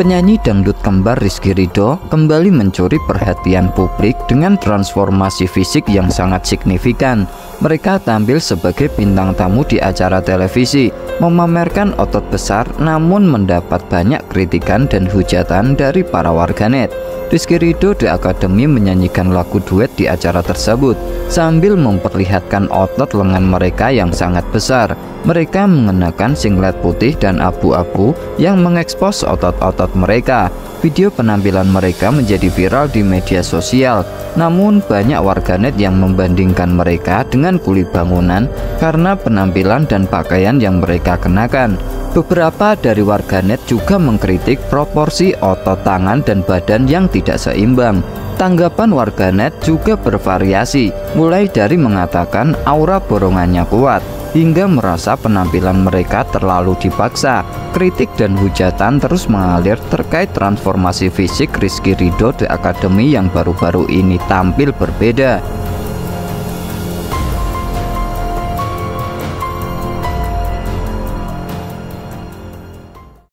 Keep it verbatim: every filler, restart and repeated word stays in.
Penyanyi dangdut kembar Rizki Ridho kembali mencuri perhatian publik dengan transformasi fisik yang sangat signifikan. Mereka tampil sebagai bintang tamu di acara televisi, memamerkan otot besar namun mendapat banyak kritikan dan hujatan dari para warganet. Rizki Ridho di Akademi menyanyikan lagu duet di acara tersebut sambil memperlihatkan otot lengan mereka yang sangat besar. Mereka mengenakan singlet putih dan abu-abu yang mengekspos otot-otot mereka. Video penampilan mereka menjadi viral di media sosial. Namun banyak warganet yang membandingkan mereka dengan kuli bangunan karena penampilan dan pakaian yang mereka kenakan. Beberapa dari warganet juga mengkritik proporsi otot tangan dan badan yang tidak seimbang. Tanggapan warganet juga bervariasi, mulai dari mengatakan aura borongannya kuat hingga merasa penampilan mereka terlalu dipaksa. Kritik dan hujatan terus mengalir terkait transformasi fisik Rizki Ridho di Akademi yang baru-baru ini tampil berbeda.